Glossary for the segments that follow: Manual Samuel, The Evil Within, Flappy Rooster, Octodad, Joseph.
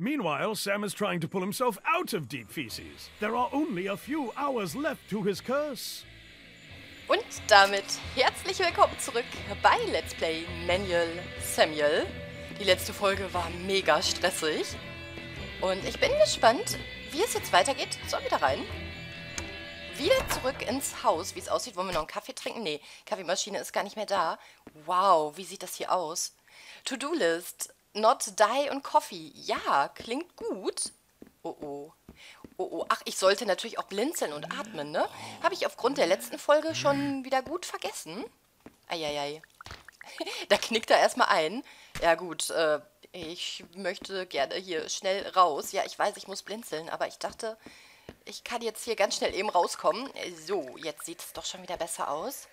Meanwhile, Sam is trying to pull himself out of deep feces. There are only a few hours left to his curse. Und damit herzlich willkommen zurück bei Let's Play Manual Samuel. Die letzte Folge war mega stressig. Und ich bin gespannt, wie es jetzt weitergeht. So, wieder rein. Wieder zurück ins Haus. Wie es aussieht, wollen wir noch einen Kaffee trinken? Nee, Kaffeemaschine ist gar nicht mehr da. Wow, wie sieht das hier aus? To-Do-List, Not Die und Coffee. Ja, klingt gut. Oh, oh. Oh, oh. Ach, ich sollte natürlich auch blinzeln und atmen, ne? Habe ich aufgrund der letzten Folge schon wieder gut vergessen. Eieiei. Da knickt er erstmal ein. Ja gut, ich möchte gerne hier schnell raus. Ja, ich weiß, ich muss blinzeln, aber ich dachte, ich kann jetzt hier ganz schnell eben rauskommen. So, jetzt sieht es doch schon wieder besser aus.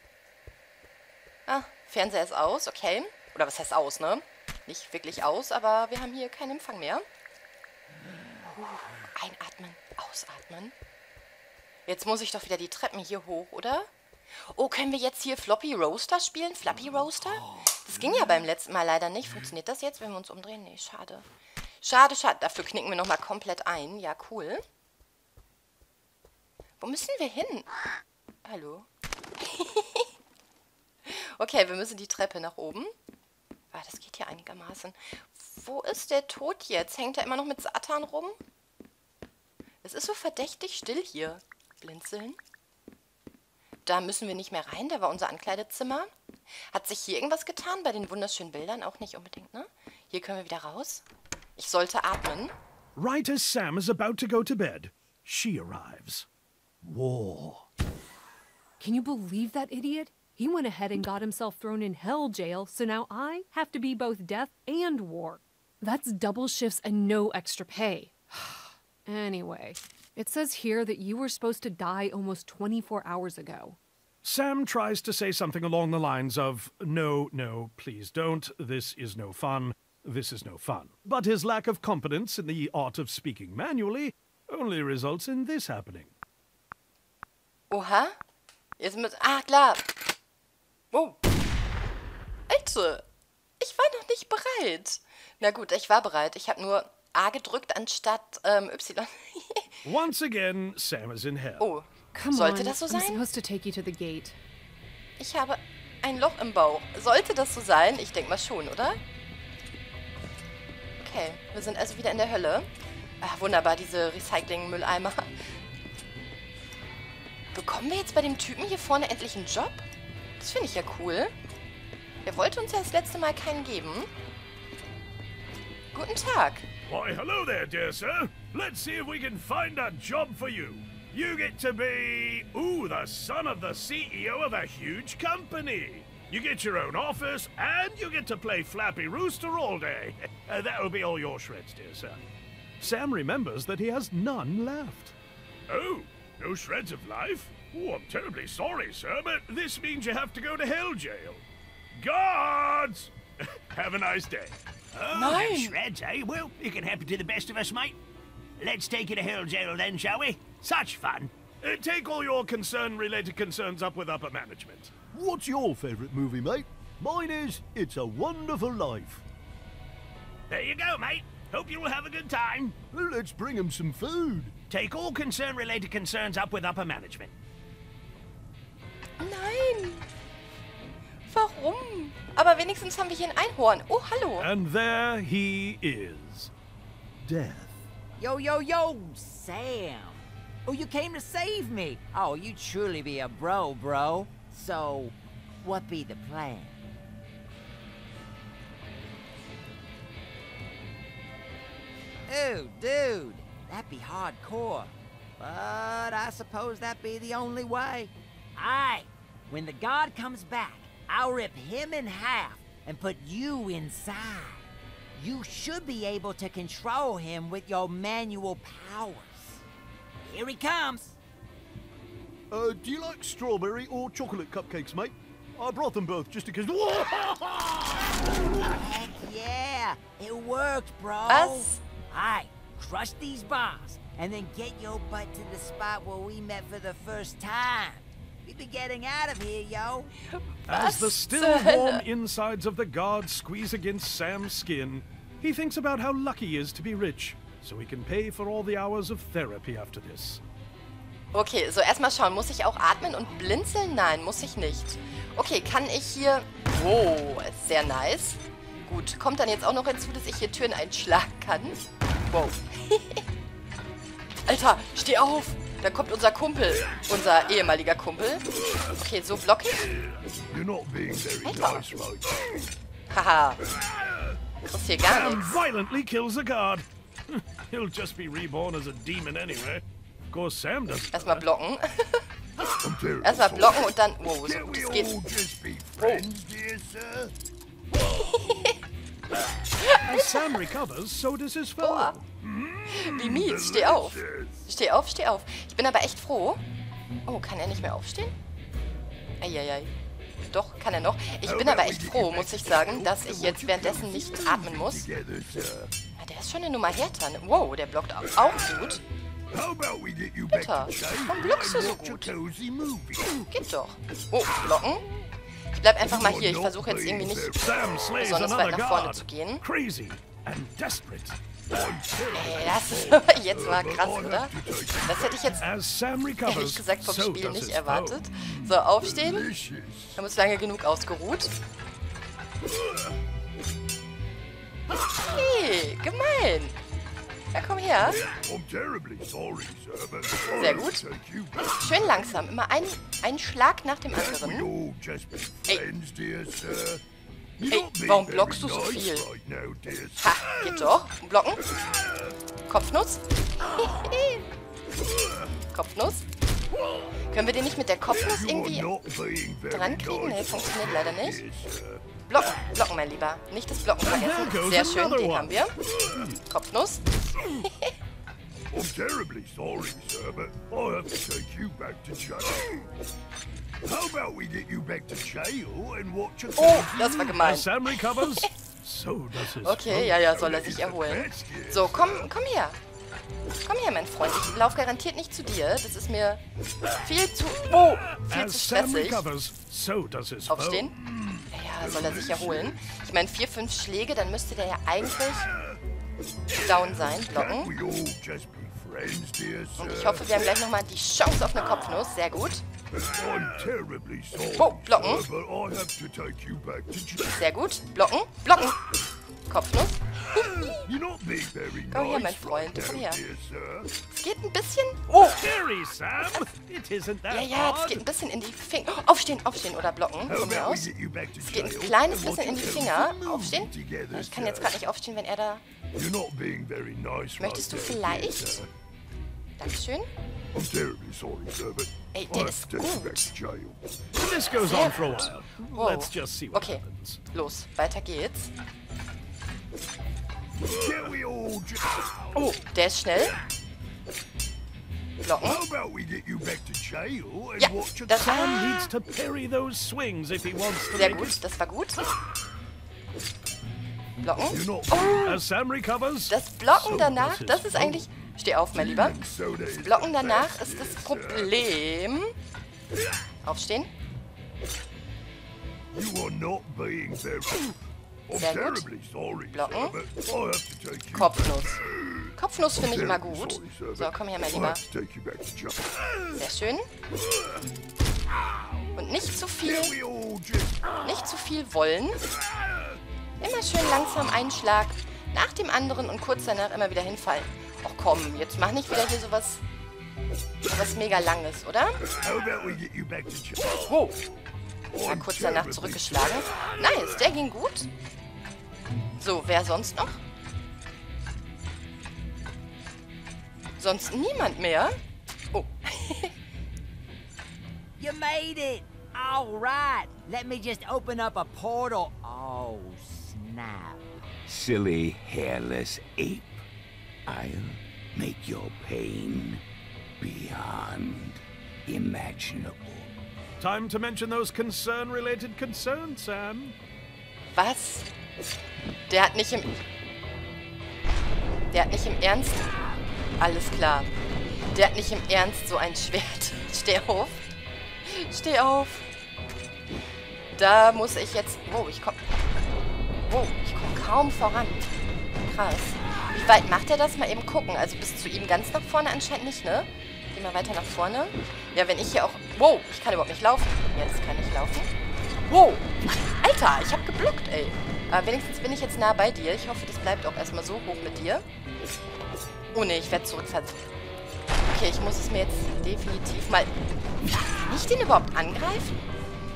Ah, Fernseher ist aus, okay. Oder was heißt aus, ne? Nicht wirklich aus, aber wir haben hier keinen Empfang mehr. Einatmen, ausatmen. Jetzt muss ich doch wieder die Treppen hier hoch, oder? Oh, können wir jetzt hier Floppy Rooster spielen? Flappy Rooster? Das ging ja beim letzten Mal leider nicht. Funktioniert das jetzt, wenn wir uns umdrehen? Nee, schade. Schade, schade. Dafür knicken wir nochmal komplett ein. Ja, cool. Wo müssen wir hin? Hallo? Okay, wir müssen die Treppe nach oben. Ah, das geht ja einigermaßen. Wo ist der Tod jetzt? Hängt er immer noch mit Satan rum? Es ist so verdächtig still hier. Blinzeln. Da müssen wir nicht mehr rein. Da war unser Ankleidezimmer. Hat sich hier irgendwas getan bei den wunderschönen Bildern? Auch nicht unbedingt, ne? Hier können wir wieder raus. Ich sollte atmen. Right as Sam is about to go to bed, she arrives. War. Can you believe that idiot? He went ahead and got himself thrown in hell jail, so now I have to be both death and war. That's double shifts and no extra pay. Anyway, it says here that you were supposed to die almost 24 hours ago. Sam tries to say something along the lines of, no, no, please don't, this is no fun, this is no fun. But his lack of competence in the art of speaking manually only results in this happening. Oha? Jetzt mit... Ah, klar! Wow. Alter, ich war noch nicht bereit. Na gut, ich war bereit. Ich habe nur A gedrückt anstatt Y. Once again, Sam is in hell. Oh, sollte das so sein? Ich habe ein Loch im Bauch. Sollte das so sein? Ich denke mal schon, oder? Okay, wir sind also wieder in der Hölle. Ach, wunderbar, diese Recycling-Mülleimer. Bekommen wir jetzt bei dem Typen hier vorne endlich einen Job? Das finde ich ja cool. Er wollte uns ja das letzte Mal keinen geben. Guten Tag. Why, hello there, dear sir. Let's see if we can find a job for you. You get to be, ooh, the son of the CEO of a huge company. You get your own office and you get to play Flappy Rooster all day. That'll be all your shreds, dear sir. Sam remembers that he has none left. Oh, no shreds of life? Oh, I'm terribly sorry, sir, but this means you have to go to hell jail. Guards! Have a nice day. Oh, no shreds, eh? Well, it can happen to the best of us, mate. Let's take you to hell jail then, shall we? Such fun. Take all your concern-related concerns up with upper management. What's your favourite movie, mate? Mine is It's a Wonderful Life. There you go, mate. Hope you'll have a good time. Well, let's bring him some food. Take all concern-related concerns up with upper management. Nein! Warum? Aber wenigstens haben wir hier ein Einhorn. Oh, hallo! And there he is. Death. Yo, yo, yo, Sam! Oh, you came to save me! Oh, you'd surely be a bro, bro. So, what be the plan? Oh, dude, that'd be hardcore. But I suppose that'd be the only way. Aye, when the god comes back, I'll rip him in half and put you inside. You should be able to control him with your manual powers. Here he comes. Do you like strawberry or chocolate cupcakes, mate? I brought them both just in case. Heck yeah, it worked, bro. Us? Aye, crush these bombs and then get your butt to the spot where we met for the first time. We'd be getting out of here, yo. As the still warm insides of the guards squeeze against Sam's skin, He thinks about how lucky he is to be rich, so he can pay for all the hours of therapy after this. Okay, so erstmal schauen. Muss ich auch atmen und blinzeln? Nein, muss ich nicht. Okay, kann ich hier... Wow, sehr nice. Gut, kommt dann jetzt auch noch hinzu, dass ich hier Türen einschlagen kann. Wow. Alter, steh auf! Da kommt unser Kumpel. Unser ehemaliger Kumpel. Okay, so block ich. Alter. Haha. Kriegst hier gar nichts. Violently kills a guard. He'll just be reborn as a demon anyway. Erstmal blocken. Erstmal blocken und dann... Wow, so gut, das geht. Boah. Wie mies, steh auf. Steh auf, steh auf. Ich bin aber echt froh. Oh, kann er nicht mehr aufstehen? Eieiei. Doch, kann er noch. Ich bin aber echt froh, muss ich sagen, dass ich jetzt währenddessen nicht atmen muss. Ja, der ist schon eine Nummer härter. Wow, der blockt auch gut. Alter, warum blockst du so gut? Geht doch. Oh, blocken. Ich bleib einfach mal hier. Ich versuche jetzt irgendwie nicht besonders weit nach vorne zu gehen. Hey, das ist aber jetzt mal krass, oder? Das hätte ich jetzt ehrlich gesagt vom Spiel nicht erwartet. So, aufstehen. Wir haben uns lange genug ausgeruht. Hey, gemein. Ja, komm her. Sehr gut. Schön langsam. Immer einen Schlag nach dem anderen. Ey, warum blockst du so viel? Ha, geht doch. Blocken. Kopfnuss. Kopfnuss. Können wir den nicht mit der Kopfnuss irgendwie drankriegen? Nee, funktioniert leider nicht. Blocken, blocken, mein Lieber. Nicht das Blocken vergessen. Sehr schön, den haben wir. Kopfnuss. Oh, das war gemein. Okay, ja, ja, soll er sich erholen. So, komm her. Komm her, mein Freund. Ich laufe garantiert nicht zu dir. Das ist mir viel zu stressig. Aufstehen. Ja, soll er sich erholen. Ich meine, 4, 5 Schläge, dann müsste der ja eigentlich down sein. Blocken. Und ich hoffe, wir haben gleich nochmal die Chance auf eine Kopfnuss. Sehr gut. Oh, blocken. Sehr gut. Blocken. Blocken. Kopfnuss. Komm her, mein Freund. Komm her. Es geht ein bisschen... Oh! Ja, ja, es geht ein bisschen in die Finger... Oh, aufstehen, aufstehen oder blocken. Von mir aus. Es geht ein kleines bisschen in die Finger. Aufstehen. Ich kann jetzt gerade nicht aufstehen, wenn er da... Möchtest du vielleicht... Dankeschön. Ey, der ist gut. Sehr gut. Wow. Okay, los. Weiter geht's. Oh, der ist schnell. Blocken. Ja, das war... Sehr gut, das war gut. Blocken. Oh, das Blocken danach, das ist eigentlich... Steh auf, mein Lieber. Das Blocken danach ist das Problem. Aufstehen. Sehr gut. Blocken. Kopfnuss. Kopfnuss finde ich immer gut. So, komm her, mein Lieber. Sehr schön. Und nicht zu viel. Nicht zu viel wollen. Immer schön langsam einen Schlag nach dem anderen und kurz danach immer wieder hinfallen. Ach komm, jetzt mach nicht wieder hier sowas mega Langes, oder? Oh. Mal kurz danach zurückgeschlagen. Nice, der ging gut. So, wer sonst noch? Sonst niemand mehr? Oh. You made it. All right. Let me just open up a portal. Oh, snap. Silly, hairless ape. I'll make your pain beyond imaginable. Time to mention those concern-related concerns, Sam. Was? Der hat nicht im Ernst... Alles klar. Der hat nicht im Ernst so ein Schwert. Steh auf. Steh auf. Da muss ich jetzt... Wow, ich komm kaum voran. krass. Wie weit macht er das? Mal eben gucken. Also bis zu ihm ganz nach vorne anscheinend nicht, ne? Geh mal weiter nach vorne. Ja, wenn ich hier auch... Wow, ich kann überhaupt nicht laufen. Jetzt kann ich laufen. Wow. Alter, ich hab geblockt, ey. Aber wenigstens bin ich jetzt nah bei dir. Ich hoffe, das bleibt auch erstmal so hoch mit dir. Oh ne, ich werde zurückversetzt. Okay, ich muss es mir jetzt definitiv mal... Kann ich den überhaupt angreifen?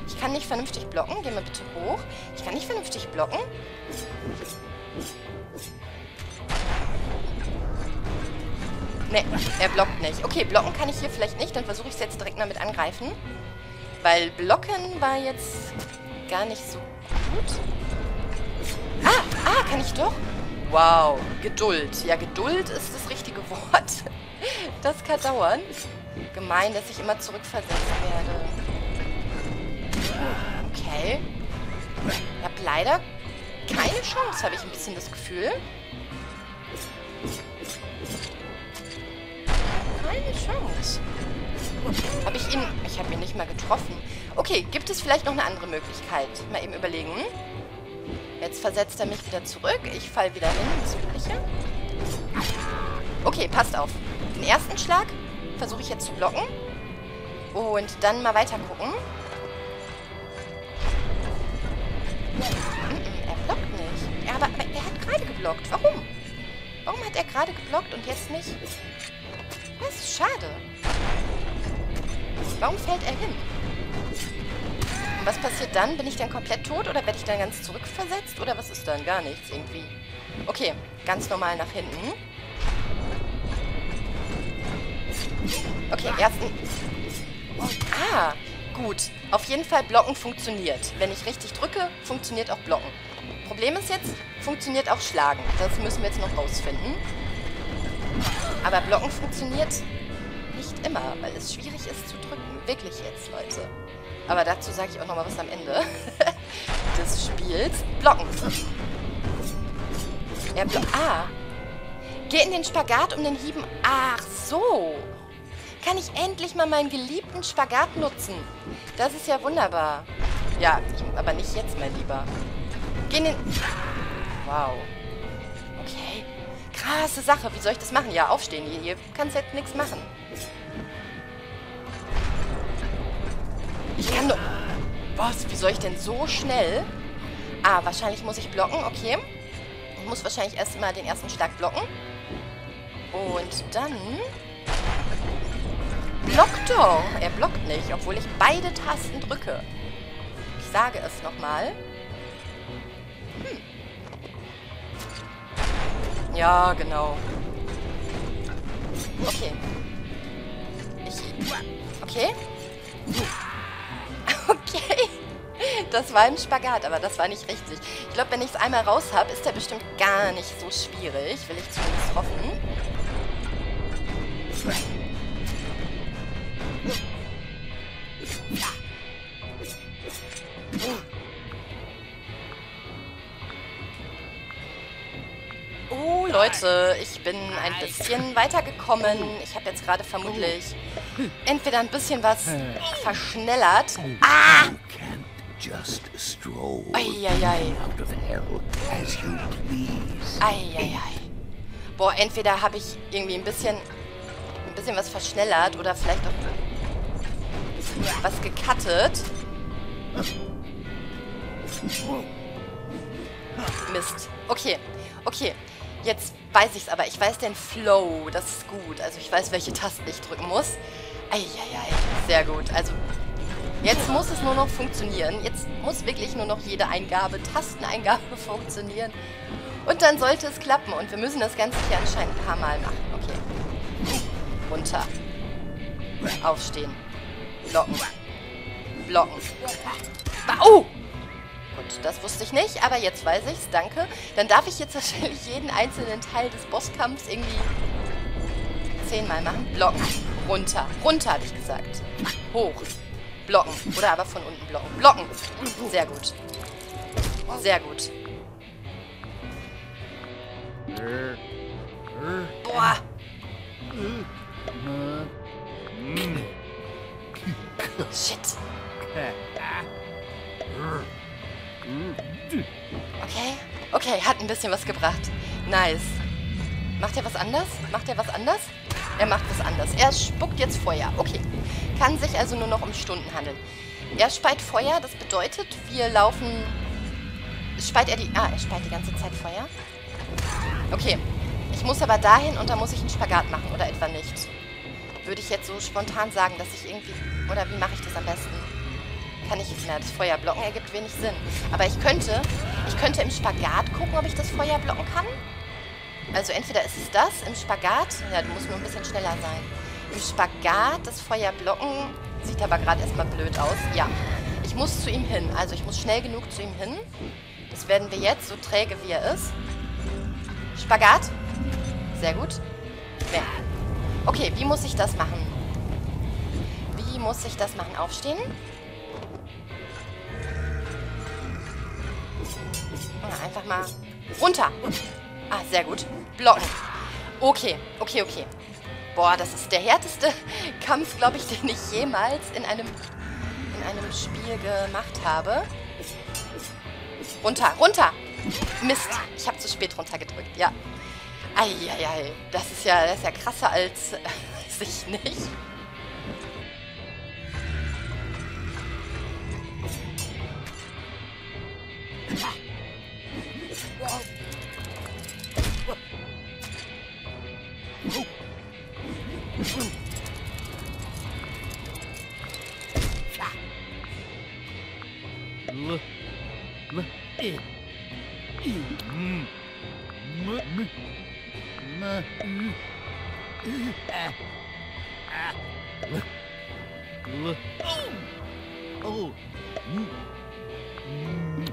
Ich kann nicht vernünftig blocken. Geh mal bitte hoch. Ich kann nicht vernünftig blocken. Ne, er blockt nicht. Okay, blocken kann ich hier vielleicht nicht. Dann versuche ich es jetzt direkt mal mit angreifen. Weil blocken war jetzt gar nicht so gut. Ah, kann ich doch? Wow, Geduld. Ja, Geduld ist das richtige Wort. Das kann dauern. Gemein, dass ich immer zurückversetzt werde. Okay. Ich habe leider keine Chance, habe ich ein bisschen das Gefühl. Keine Chance. Habe ich ihn... Ich habe ihn nicht mal getroffen. Okay, gibt es vielleicht noch eine andere Möglichkeit? Mal eben überlegen. Jetzt versetzt er mich wieder zurück. Ich falle wieder hin. Das Übliche. Okay, passt auf. Den ersten Schlag versuche ich jetzt zu blocken. Und dann mal weiter gucken. Er blockt nicht. Ja, aber er hat gerade geblockt. Warum? Warum hat er gerade geblockt und jetzt nicht? Das ist schade. Warum fällt er hin? Und was passiert dann? Bin ich dann komplett tot oder werde ich dann ganz zurückversetzt? Oder was ist dann? Gar nichts irgendwie. Okay, ganz normal nach hinten. Okay, ersten... Ah, gut. Auf jeden Fall blocken funktioniert. Wenn ich richtig drücke, funktioniert auch blocken. Problem ist jetzt, funktioniert auch schlagen. Das müssen wir jetzt noch rausfinden. Aber blocken funktioniert nicht immer, weil es schwierig ist zu drücken. Wirklich jetzt, Leute. Aber dazu sage ich auch nochmal was am Ende des Spiels. Blocken. Er blockt. Ah. Geh in den Spagat, um den Hieben... Ach so. Kann ich endlich mal meinen geliebten Spagat nutzen? Das ist ja wunderbar. Ja, aber nicht jetzt, mein Lieber. Geh in den... Wow. Okay. Krasse Sache. Wie soll ich das machen? Ja, aufstehen. Hier kannst du jetzt nichts machen. Ich kann nur... Was? Wie soll ich denn so schnell? Ah, wahrscheinlich muss ich blocken. Okay. Ich muss wahrscheinlich erst mal den ersten Schlag blocken. Und dann... Blockt doch! Er blockt nicht, obwohl ich beide Tasten drücke. Ich sage es nochmal. Hm. Ja, genau. Okay. Okay? Okay. Das war im Spagat, aber das war nicht richtig. Ich glaube, wenn ich es einmal raus habe, ist der bestimmt gar nicht so schwierig. Will ich zumindest hoffen. Oh, Leute, ich bin ein bisschen weitergekommen. Ich habe jetzt gerade vermutlich entweder ein bisschen was verschnellert. Ah! Eieiei. Eieiei. Boah, entweder habe ich irgendwie ein bisschen was verschnellert oder vielleicht auch was gecuttet. Mist. Okay, okay. Jetzt weiß ich es aber. Ich weiß den Flow. Das ist gut. Also ich weiß, welche Tasten ich drücken muss. Eieiei. Sehr gut. Also jetzt muss es nur noch funktionieren. Jetzt muss wirklich nur noch jede Eingabe, Tasteneingabe funktionieren. Und dann sollte es klappen. Und wir müssen das Ganze hier anscheinend ein paar Mal machen. Okay. Runter. Aufstehen. Blocken. Blocken. Oh! Gut, das wusste ich nicht, aber jetzt weiß ich's. Danke. Dann darf ich jetzt wahrscheinlich jeden einzelnen Teil des Bosskampfs irgendwie 10-mal machen. Blocken. Runter. Runter, habe ich gesagt. Hoch. Blocken. Oder aber von unten blocken. Blocken. Sehr gut. Sehr gut. Boah. Shit. Okay, okay, hat ein bisschen was gebracht. Nice. Macht er was anders? Macht er was anders? Er macht was anders. Er spuckt jetzt Feuer. Okay. Kann sich also nur noch um Stunden handeln. Er speit Feuer. Das bedeutet, wir laufen... Speit er die... Ah, er speit die ganze Zeit Feuer. Okay. Ich muss aber dahin und da muss ich einen Spagat machen. Oder etwa nicht. Würde ich jetzt so spontan sagen, dass ich irgendwie... Oder wie mache ich das am besten? Kann ich jetzt... Na, das Feuer blocken ergibt wenig Sinn. Aber ich könnte... Ich könnte im Spagat gucken, ob ich das Feuer blocken kann. Also entweder ist es das im Spagat. Ja, du musst nur ein bisschen schneller sein. Im Spagat das Feuer blocken. Sieht aber gerade erstmal blöd aus. Ja, ich muss zu ihm hin. Also ich muss schnell genug zu ihm hin. Das werden wir jetzt, so träge wie er ist. Spagat. Sehr gut. Ja. Okay, wie muss ich das machen? Wie muss ich das machen? Aufstehen. Oder einfach mal runter. Ah, sehr gut. Blocken. Okay, okay, okay. Boah, das ist der härteste Kampf, glaube ich, den ich jemals in einem Spiel gemacht habe. Runter, runter! Mist, ich habe zu spät runtergedrückt, ja. Eieiei, das ist ja krasser als ich nicht.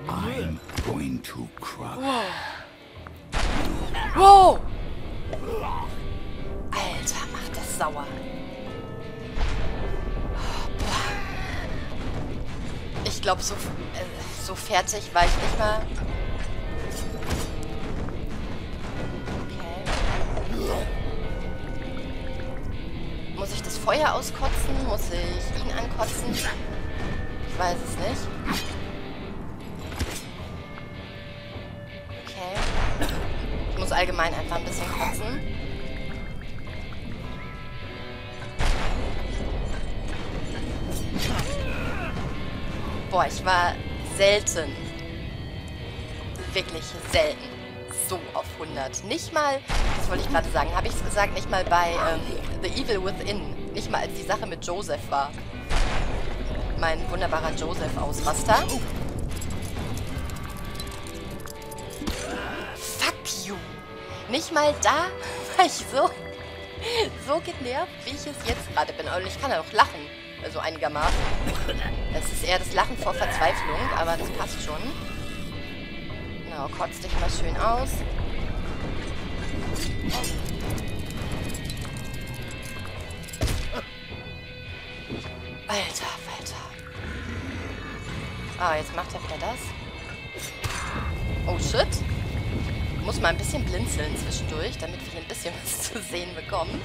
I'm going to cry. Wow! Alter, macht das sauer. Oh, boah. Ich glaube, so fertig war ich nicht mal. Okay. Muss ich das Feuer auskotzen? Muss ich ihn ankotzen? Ich weiß es nicht. Allgemein einfach ein bisschen kotzen. Boah, ich war selten. Wirklich selten. So auf 100. Nicht mal, das wollte ich gerade sagen, habe ich es gesagt, nicht mal bei The Evil Within. Nicht mal als die Sache mit Joseph war. Mein wunderbarer Joseph-Ausraster. Nicht mal da war ich so genervt, wie ich es jetzt gerade bin. Und ich kann ja auch lachen, also einigermaßen. Das ist eher das Lachen vor Verzweiflung, aber das passt schon. Genau, kotz dich mal schön aus. Alter, Walter. Ah, jetzt macht er wieder das. Oh, shit. Muss mal ein bisschen blinzeln zwischendurch, damit wir hier ein bisschen was zu sehen bekommen.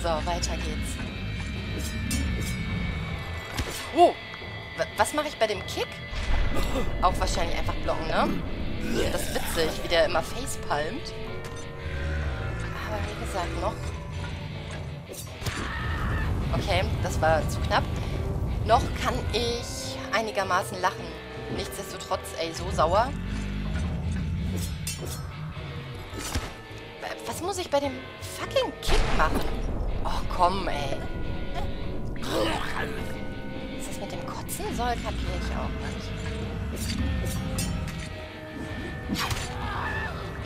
So, weiter geht's. Oh! Was mache ich bei dem Kick? Auch wahrscheinlich einfach blocken, ne? Das ist witzig, wie der immer facepalmt. Aber wie gesagt, noch... Okay, das war zu knapp. Noch kann ich einigermaßen lachen. Nichtsdestotrotz, ey, so sauer. Was muss ich bei dem fucking Kick machen? Oh, komm, ey. Ist das mit dem Kotzen soll, kapiere ich auch nicht.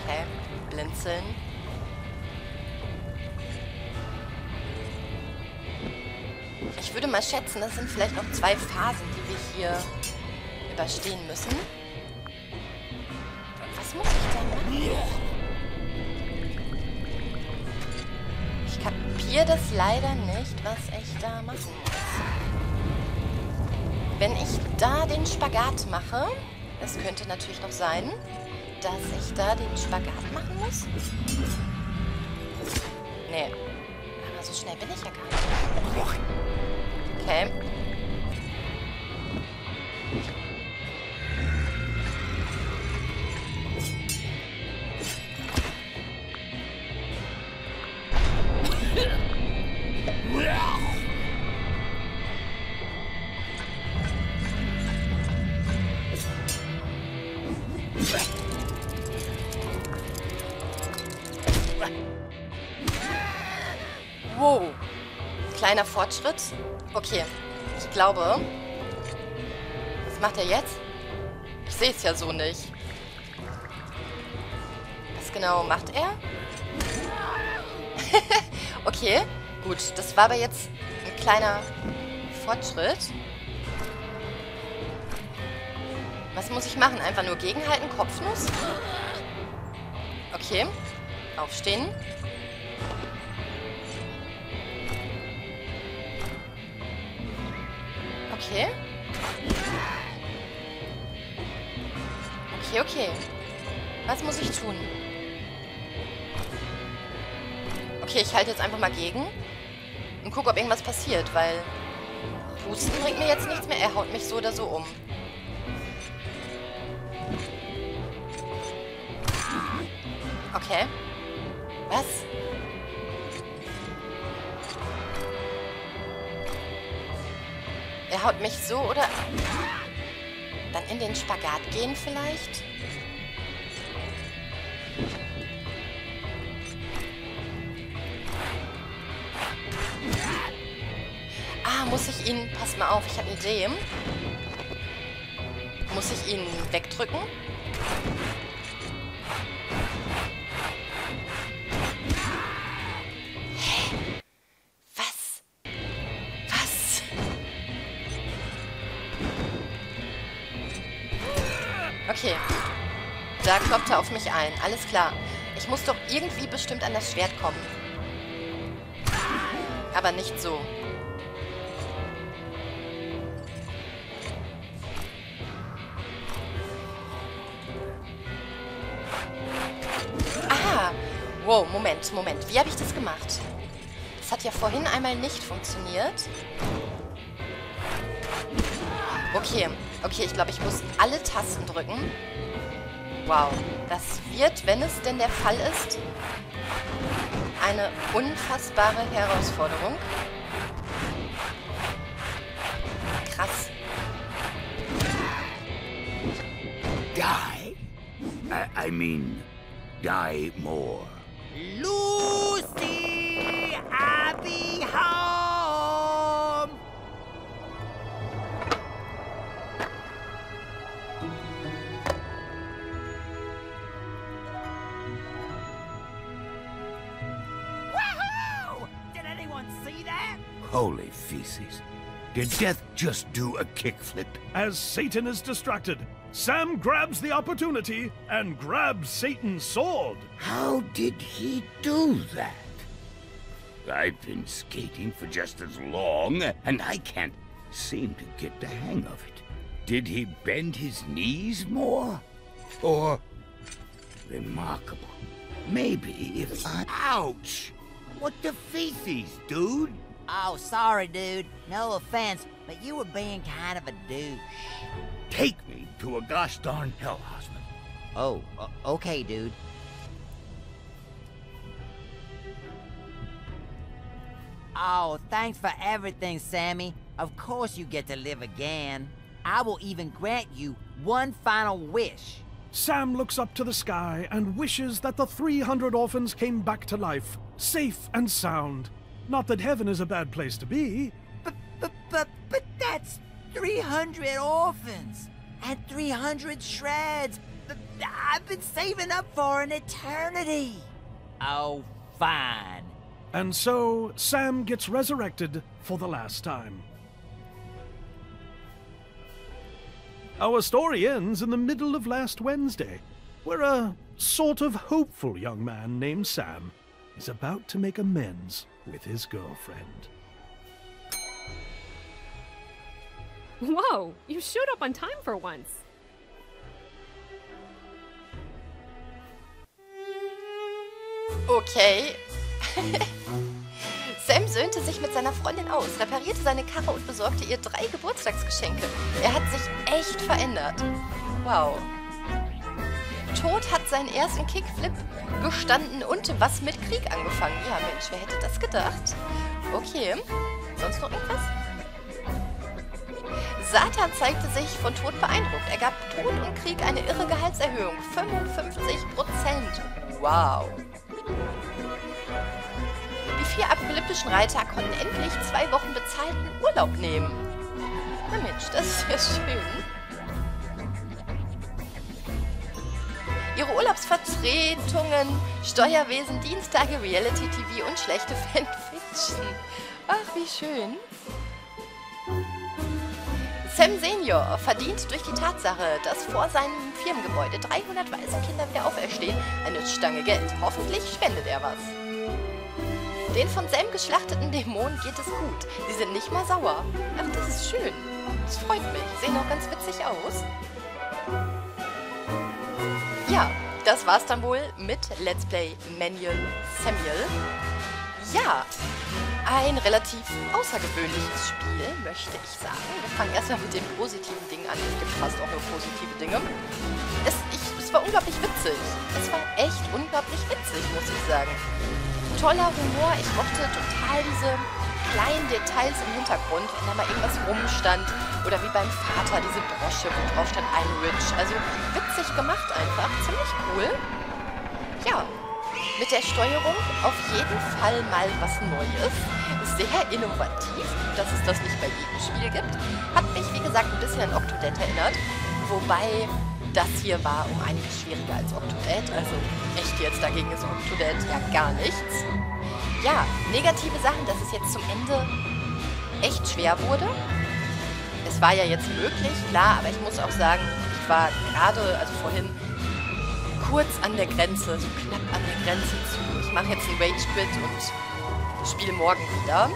Okay, blinzeln. Ich würde mal schätzen, das sind vielleicht noch 2 Phasen, die wir hier überstehen müssen. Was muss ich denn machen? Ich verstehe das leider nicht, was ich da machen muss. Wenn ich da den Spagat mache, es könnte natürlich noch sein, dass ich da den Spagat machen muss. Nee, aber so schnell bin ich ja gar nicht. Okay. Wow. Kleiner Fortschritt. Okay. Ich glaube... Was macht er jetzt? Ich sehe es ja so nicht. Was genau macht er? Okay. Gut. Das war aber jetzt ein kleiner Fortschritt. Was muss ich machen? Einfach nur gegenhalten? Kopfnuss? Okay. Aufstehen. Okay. Okay, okay. Was muss ich tun? Okay, ich halte jetzt einfach mal gegen und gucke, ob irgendwas passiert, weil Husten bringt mir jetzt nichts mehr. Er haut mich so oder so um. Okay. Was? Er haut mich so oder... Dann in den Spagat gehen vielleicht? Ah, muss ich ihn... Pass mal auf, ich habe eine Idee. Muss ich ihn wegdrücken? Okay. Da kloppt er auf mich ein. Alles klar. Ich muss doch irgendwie bestimmt an das Schwert kommen. Aber nicht so. Ah! Wow, Moment, Moment. Wie habe ich das gemacht? Das hat ja vorhin einmal nicht funktioniert. Okay. Okay, ich glaube, ich muss alle Tasten drücken. Wow. Das wird, wenn es denn der Fall ist, eine unfassbare Herausforderung. Krass. Die. I mean, die more. Lucy, I'll be home. Holy feces. Did death just do a kickflip? As Satan is distracted, Sam grabs the opportunity and grabs Satan's sword. How did he do that? I've been skating for just as long, and I can't seem to get the hang of it. Did he bend his knees more? Or... Remarkable. Maybe if I... Ouch! What the feces, dude? Oh, sorry, dude. No offense, but you were being kind of a douche. Take me to a gosh darn hell hospital. Oh, okay, dude. Oh, thanks for everything, Sammy. Of course you get to live again. I will even grant you one final wish. Sam looks up to the sky and wishes that the 300 orphans came back to life, safe and sound. Not that heaven is a bad place to be. But that's 300 orphans and 300 shreds. I've been saving up for an eternity. Oh, fine. And so Sam gets resurrected for the last time. Our story ends in the middle of last Wednesday, where a sort of hopeful young man named Sam is about to make amends with his girlfriend. Whoa, you showed up on time for once. Okay. Sam söhnte sich mit seiner Freundin aus, reparierte seine Karre und besorgte ihr 3 Geburtstagsgeschenke. Er hat sich echt verändert. Wow. Tod hat seinen ersten Kickflip gestanden und was mit Krieg angefangen. Ja, Mensch, wer hätte das gedacht? Okay, sonst noch irgendwas? Satan zeigte sich von Tod beeindruckt. Er gab Tod und Krieg eine irre Gehaltserhöhung. 55%. Wow. Die 4 apokalyptischen Reiter konnten endlich 2 Wochen bezahlten Urlaub nehmen. Na Mensch, das ist ja schön. Ihre Urlaubsvertretungen, Steuerwesen, Dienstage, Reality-TV und schlechte Fanfiction. Ach, wie schön. Sam Senior verdient durch die Tatsache, dass vor seinem Firmengebäude 300 weiße Kinder wieder auferstehen, eine Stange Geld. Hoffentlich spendet er was. Den von Sam geschlachteten Dämonen geht es gut. Sie sind nicht mal sauer. Ach, das ist schön. Das freut mich. Sehen auch ganz witzig aus. Ja, das war's dann wohl mit Let's Play Manual Samuel. Ja, ein relativ außergewöhnliches Spiel, möchte ich sagen. Wir fangen erstmal mit den positiven Dingen an. Es gibt fast auch nur positive Dinge. Es war unglaublich witzig. Es war echt unglaublich witzig, muss ich sagen. Toller Humor. Ich mochte total diese kleinen Details im Hintergrund, wenn da mal irgendwas rumstand. Oder wie beim Vater, diese Brosche, wo drauf stand I'm rich. Also witzig gemacht einfach. Ziemlich cool. Ja, mit der Steuerung auf jeden Fall mal was Neues. Sehr innovativ, dass es das nicht bei jedem Spiel gibt. Hat mich, wie gesagt, ein bisschen an Octodad erinnert. Wobei das hier war um einiges schwieriger als Octodad. Also echt jetzt, dagegen ist Octodad ja gar nichts. Ja, negative Sachen, dass es jetzt zum Ende echt schwer wurde. Es war ja jetzt möglich, klar, aber ich muss auch sagen, ich war gerade, also vorhin, kurz an der Grenze, so knapp an der Grenze zu. Ich mache jetzt einen Rage-Quit und spiele morgen wieder.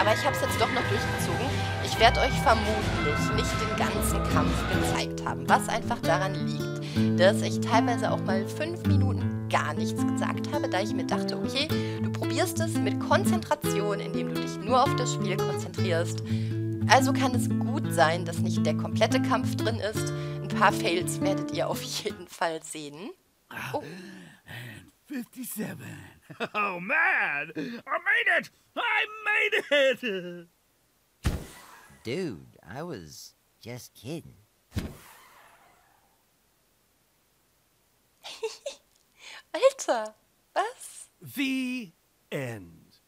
Aber ich habe es jetzt doch noch durchgezogen. Ich werde euch vermutlich nicht den ganzen Kampf gezeigt haben, was einfach daran liegt, dass ich teilweise auch mal 5 Minuten gar nichts gesagt habe, da ich mir dachte, okay, du probierst es mit Konzentration, indem du dich nur auf das Spiel konzentrierst. Also kann es gut sein, dass nicht der komplette Kampf drin ist. Ein paar Fails werdet ihr auf jeden Fall sehen. Oh. 57. Oh man! I made it! I made it! Dude, I was just kidding. Alter, was? The end.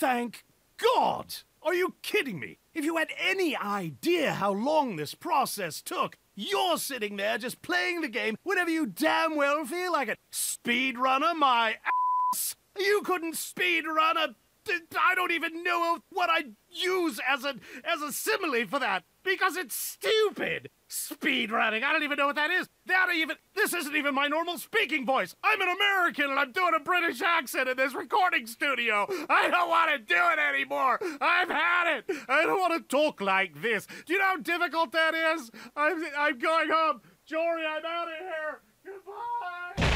Thank God! Are you kidding me? If you had any idea how long this process took, you're sitting there just playing the game whenever you damn well feel like it. Speedrunner my ass! You couldn't speedrun a... I don't even know what I'd use as a simile for that, because it's stupid! Speedrunning, I don't even know what that is. This isn't even my normal speaking voice. I'm an American and I'm doing a British accent in this recording studio. I don't want to do it anymore. I've had it. I don't want to talk like this. Do you know how difficult that is? I'm going home. Jory, I'm out of here. Goodbye.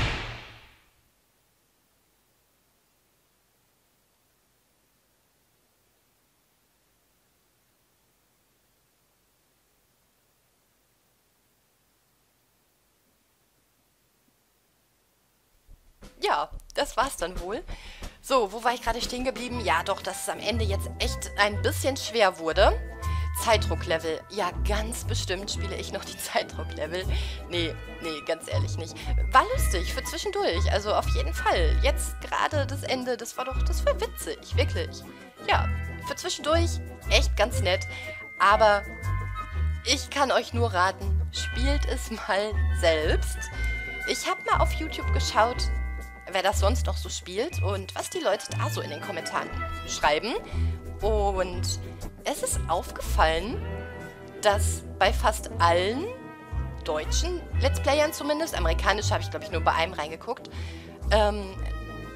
Ja, das war's dann wohl. So, wo war ich gerade stehen geblieben? Ja, doch, dass es am Ende jetzt echt ein bisschen schwer wurde. Zeitdrucklevel. Ja, ganz bestimmt spiele ich noch die Zeitdrucklevel. Nee, ganz ehrlich nicht. War lustig, für zwischendurch. Also auf jeden Fall. Jetzt gerade das Ende, das war witzig, wirklich. Ja, für zwischendurch echt ganz nett. Aber ich kann euch nur raten, spielt es mal selbst. Ich habe mal auf YouTube geschaut, wer das sonst noch so spielt und was die Leute da so in den Kommentaren schreiben. Und es ist aufgefallen, dass bei fast allen deutschen Let's Playern zumindest, amerikanische habe ich glaube ich nur bei einem reingeguckt,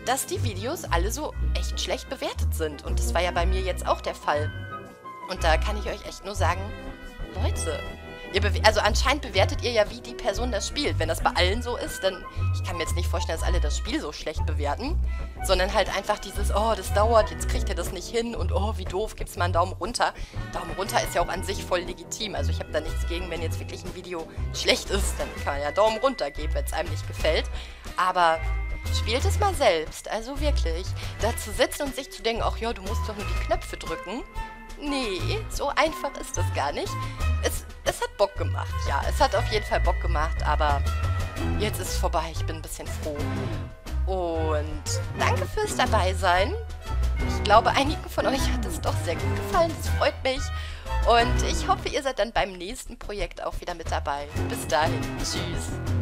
dass die Videos alle so echt schlecht bewertet sind. Und das war ja bei mir jetzt auch der Fall. Und da kann ich euch echt nur sagen, Leute... Also anscheinend bewertet ihr ja, wie die Person das spielt. Wenn das bei allen so ist, dann... Ich kann mir jetzt nicht vorstellen, dass alle das Spiel so schlecht bewerten. Sondern halt einfach dieses, oh, das dauert, jetzt kriegt er das nicht hin. Und oh, wie doof, gibt's mal einen Daumen runter. Daumen runter ist ja auch an sich voll legitim. Also ich habe da nichts gegen, wenn jetzt wirklich ein Video schlecht ist. Dann kann man ja Daumen runter geben, wenn es einem nicht gefällt. Aber... Spielt es mal selbst, also wirklich. Da zu sitzen und sich zu denken, ach ja, du musst doch nur die Knöpfe drücken. Nee, so einfach ist das gar nicht. Es hat Bock gemacht, ja. Es hat auf jeden Fall Bock gemacht, aber jetzt ist es vorbei. Ich bin ein bisschen froh. Und Und danke fürs Dabeisein. Ich glaube, einigen von euch hat es doch sehr gut gefallen. Das freut mich. Und ich hoffe, ihr seid dann beim nächsten Projekt auch wieder mit dabei. Bis dahin. Tschüss.